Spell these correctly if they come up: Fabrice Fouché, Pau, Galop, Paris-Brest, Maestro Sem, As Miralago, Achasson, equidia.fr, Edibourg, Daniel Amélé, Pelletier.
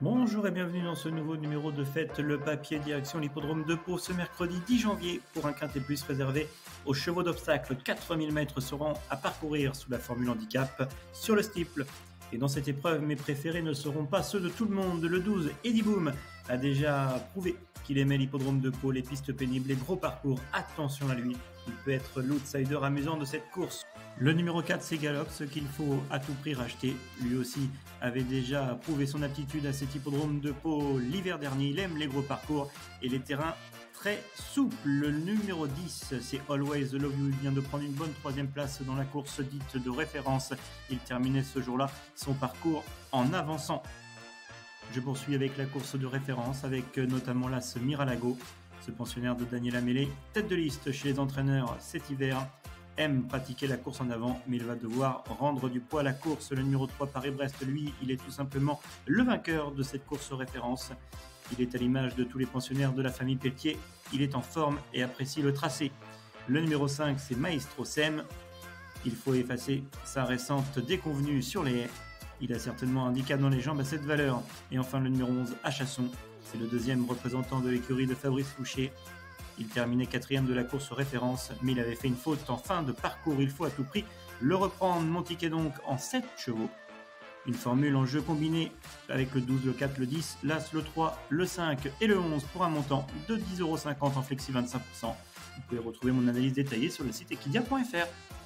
Bonjour et bienvenue dans ce nouveau numéro de Faites le papier, direction l'hippodrome de Pau ce mercredi 10 janvier pour un quintet plus réservé aux chevaux d'obstacle. 4000 mètres seront à parcourir sous la formule handicap sur le steeple. Et dans cette épreuve, mes préférés ne seront pas ceux de tout le monde. Le 12, Edibourg a déjà prouvé qu'il aimait l'hippodrome de Pau, les pistes pénibles, les gros parcours. Attention à lui, il peut être l'outsider amusant de cette course. Le numéro 4, c'est Galop, ce qu'il faut à tout prix racheter. Lui aussi avait déjà prouvé son aptitude à cet hippodrome de Pau l'hiver dernier. Il aime les gros parcours et les terrains très souples. Le numéro 10, c'est Always the Love You. Il vient de prendre une bonne troisième place dans la course dite de référence. Il terminait ce jour-là son parcours en avançant. Je poursuis avec la course de référence, avec notamment l'As Miralago. Ce pensionnaire de Daniel Amélé, tête de liste chez les entraîneurs cet hiver, aime pratiquer la course en avant, mais il va devoir rendre du poids à la course. Le numéro 3, Paris-Brest, lui, il est tout simplement le vainqueur de cette course référence. Il est à l'image de tous les pensionnaires de la famille Pelletier. Il est en forme et apprécie le tracé. Le numéro 5, c'est Maestro Sem. Il faut effacer sa récente déconvenue sur les haies. Il a certainement un handicap dans les jambes à cette valeur. Et enfin, le numéro 11, Achasson. C'est le deuxième représentant de l'écurie de Fabrice Fouché. Il terminait quatrième de la course référence, mais il avait fait une faute en fin de parcours. Il faut à tout prix le reprendre. Mon ticket donc en 7 chevaux. Une formule en jeu combiné avec le 12, le 4, le 10, l'As, le 3, le 5 et le 11 pour un montant de 10,50 € en flexi 25 %. Vous pouvez retrouver mon analyse détaillée sur le site equidia.fr.